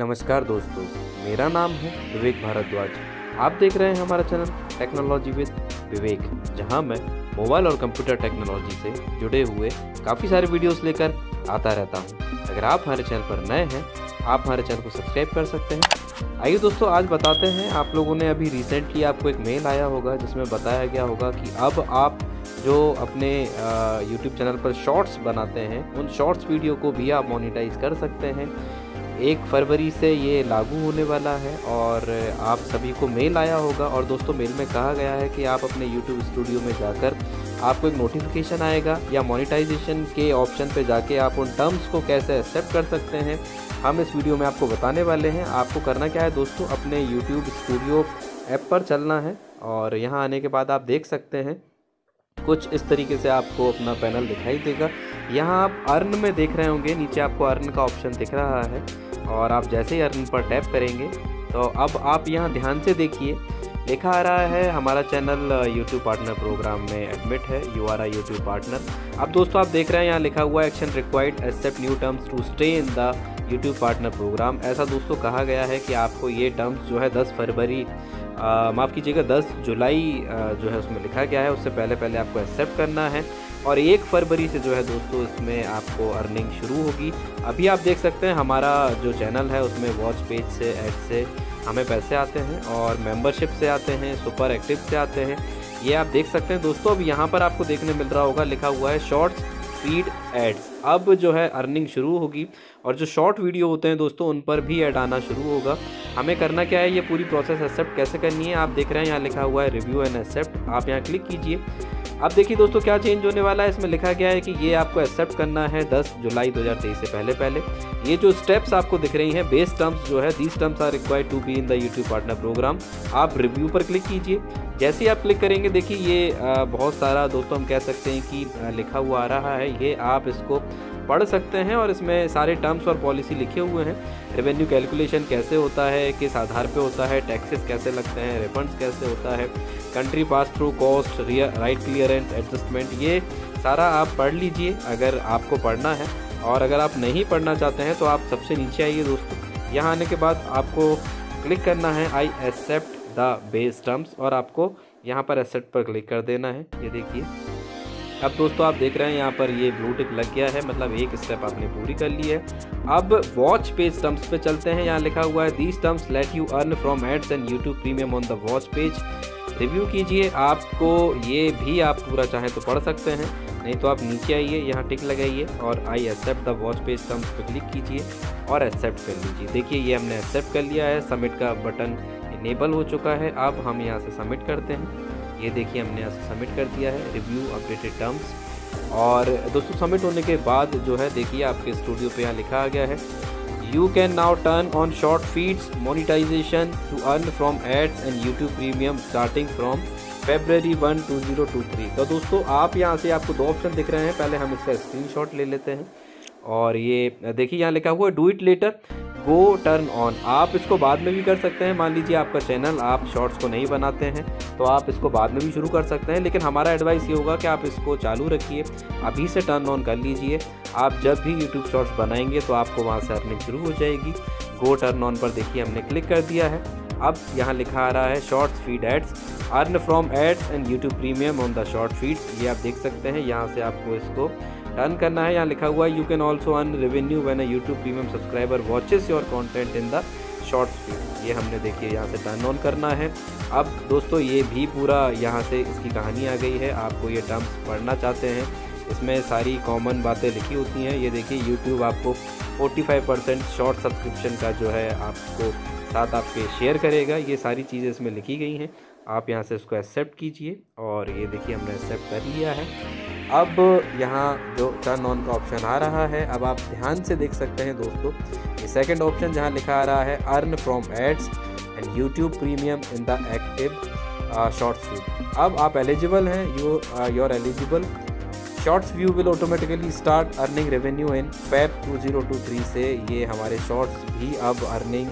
नमस्कार दोस्तों, मेरा नाम है विवेक भारद्वाज। आप देख रहे हैं हमारा चैनल टेक्नोलॉजी विथ विवेक, जहां मैं मोबाइल और कंप्यूटर टेक्नोलॉजी से जुड़े हुए काफ़ी सारे वीडियोस लेकर आता रहता हूं। अगर आप हमारे चैनल पर नए हैं, आप हमारे चैनल को सब्सक्राइब कर सकते हैं। आइए दोस्तों, आज बताते हैं, आप लोगों ने अभी रिसेंटली आपको एक मेल आया होगा जिसमें बताया गया होगा कि अब आप जो अपने यूट्यूब चैनल पर शॉर्ट्स बनाते हैं, उन शॉर्ट्स वीडियो को भी आप मोनिटाइज कर सकते हैं। 1 फरवरी से ये लागू होने वाला है और आप सभी को मेल आया होगा। और दोस्तों, मेल में कहा गया है कि आप अपने YouTube स्टूडियो में जाकर आपको एक नोटिफिकेशन आएगा या मोनेटाइजेशन के ऑप्शन पे जाके आप उन टर्म्स को कैसे एक्सेप्ट कर सकते हैं, हम इस वीडियो में आपको बताने वाले हैं। आपको करना क्या है दोस्तों, अपने YouTube स्टूडियो ऐप पर चलना है और यहाँ आने के बाद आप देख सकते हैं कुछ इस तरीके से आपको अपना पैनल दिखाई देगा। यहाँ आप अर्न में देख रहे होंगे, नीचे आपको अर्न का ऑप्शन दिख रहा है और आप जैसे ही अर्न पर टैप करेंगे तो अब आप यहाँ ध्यान से देखिए, लिखा आ रहा है हमारा चैनल YouTube पार्टनर प्रोग्राम में एडमिट है, you are I YouTube partner. अब दोस्तों, आप देख रहे हैं यहाँ लिखा हुआ action required accept new terms to stay in the YouTube partner program. ऐसा दोस्तों कहा गया है कि आपको ये टर्म्स जो है 10 जुलाई जो है उसमें लिखा गया है, उससे पहले पहले आपको एक्सेप्ट करना है। और 1 फरवरी से जो है दोस्तों इसमें आपको अर्निंग शुरू होगी। अभी आप देख सकते हैं हमारा जो चैनल है उसमें वॉच पेज से, ऐड से हमें पैसे आते हैं और मेंबरशिप से आते हैं, सुपर एक्टिव से आते हैं, ये आप देख सकते हैं दोस्तों। अब यहाँ पर आपको देखने मिल रहा होगा, लिखा हुआ है शॉर्ट्स फीड एड्स। अब जो है अर्निंग शुरू होगी और जो शॉर्ट वीडियो होते हैं दोस्तों उन पर भी ऐड आना शुरू होगा। हमें करना क्या है, ये पूरी प्रोसेस एक्सेप्ट कैसे करनी है, आप देख रहे हैं यहाँ लिखा हुआ है रिव्यू एंड एक्सेप्ट, आप यहाँ क्लिक कीजिए। अब देखिए दोस्तों क्या चेंज होने वाला है, इसमें लिखा गया है कि ये आपको एक्सेप्ट करना है 10 जुलाई 2023 से पहले पहले। ये जो स्टेप्स आपको दिख रही हैं, बेस टर्म्स जो है, these terms are required to be in the YouTube partner program, आप रिव्यू पर क्लिक कीजिए। जैसे ही आप क्लिक करेंगे, देखिए ये बहुत सारा दोस्तों हम कह सकते हैं कि लिखा हुआ आ रहा है, ये आप इसको पढ़ सकते हैं और इसमें सारे टर्म्स और पॉलिसी लिखे हुए हैं। रेवेन्यू कैलकुलेशन कैसे होता है, किस आधार पे होता है, टैक्सेस कैसे लगते हैं, रिफंड्स कैसे होता है, country pass through cost, right clearance, adjustment, ये सारा आप पढ़ लीजिए अगर आपको पढ़ना है। और अगर आप नहीं पढ़ना चाहते हैं तो आप सबसे नीचे आइए दोस्तों, यहाँ आने के बाद आपको क्लिक करना है I accept the base terms और आपको यहाँ पर एक्सेप्ट पर क्लिक कर देना है। ये देखिए, अब दोस्तों आप देख रहे हैं यहाँ पर ये ब्लू टिक लग गया है, मतलब 1 स्टेप आपने पूरी कर ली है। अब वॉच पेज टर्म्स पे चलते हैं, यहाँ लिखा हुआ है these terms let you earn from ads and YouTube premium on the watch page. Review कीजिए, आपको ये भी आप पूरा चाहें तो पढ़ सकते हैं, नहीं तो आप नीचे आइए, यहाँ टिक लगाइए और I accept the watch page terms पर क्लिक कीजिए और एक्सेप्ट कर लीजिए। देखिए ये हमने एक्सेप्ट कर लिया है, सबमिट का बटन इनेबल हो चुका है, अब हम यहाँ से सबमिट करते हैं। ये देखिए हमने यहाँ से सबमिट कर दिया है रिव्यू अपडेटेड टर्म्स। और दोस्तों सबमिट होने के बाद जो है देखिए आपके स्टूडियो पे यहाँ लिखा आ गया है you can now turn on short feeds monetization to earn from ads and YouTube premium starting from February 1, 2023। तो दोस्तों आप यहाँ से आपको 2 ऑप्शन दिख रहे हैं, पहले हम इसका स्क्रीनशॉट ले लेते हैं और ये देखिए यहाँ लिखा हुआ है do it later go turn on. आप इसको बाद में भी कर सकते हैं, मान लीजिए आपका चैनल, आप शॉर्ट्स को नहीं बनाते हैं तो आप इसको बाद में भी शुरू कर सकते हैं, लेकिन हमारा एडवाइस ये होगा कि आप इसको चालू रखिए, अभी से टर्न ऑन कर लीजिए। आप जब भी YouTube शॉर्ट्स बनाएंगे तो आपको वहाँ से अर्निंग शुरू हो जाएगी। गो टर्न ऑन पर देखिए हमने क्लिक कर दिया है। अब यहाँ लिखा आ रहा है shorts feed ads earn from ads and YouTube premium on the short feeds, ये आप देख सकते हैं। यहाँ से आपको इसको टर्न करना है। यहाँ लिखा हुआ है you can also earn revenue when a YouTube premium subscriber watches your content in the short feed, ये हमने देखिए यहाँ से टर्न ऑन करना है। अब दोस्तों ये भी पूरा यहाँ से इसकी कहानी आ गई है, आपको ये टर्म्स पढ़ना चाहते हैं, इसमें सारी कॉमन बातें लिखी होती हैं। ये देखिए यूट्यूब आपको 45% शॉर्ट सब्सक्रिप्शन का जो है आपको साथ आपके शेयर करेगा, ये सारी चीज़ें इसमें लिखी गई हैं। आप यहाँ से इसको एक्सेप्ट कीजिए और ये देखिए हमने एक्सेप्ट कर लिया है। अब यहाँ जो टर्न ऑन का ऑप्शन आ रहा है, अब आप ध्यान से देख सकते हैं दोस्तों ये सेकंड ऑप्शन जहाँ लिखा आ रहा है earn from ads and YouTube premium in the active shorts feed. अब आप एलिजिबल हैं, your eligible shorts view will automatically start earning revenue in Feb 2023 से ये हमारे शॉर्ट्स भी अब अर्निंग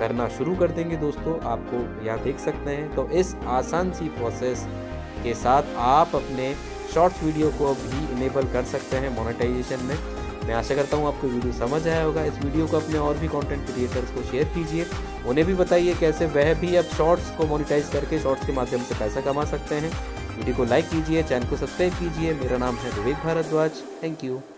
करना शुरू कर देंगे दोस्तों, आपको यहाँ देख सकते हैं। तो इस आसान सी प्रोसेस के साथ आप अपने शॉर्ट्स वीडियो को भी इनेबल कर सकते हैं मोनेटाइजेशन में। मैं आशा करता हूँ आपको वीडियो समझ आया होगा। इस वीडियो को अपने और भी कंटेंट क्रिएटर्स को शेयर कीजिए, उन्हें भी बताइए कैसे वह भी अब शॉर्ट्स को मोनेटाइज करके शॉर्ट्स के माध्यम से पैसा कमा सकते हैं। वीडियो को लाइक कीजिए, चैनल को सब्सक्राइब कीजिए। मेरा नाम है विवेक भारद्वाज। Thank you.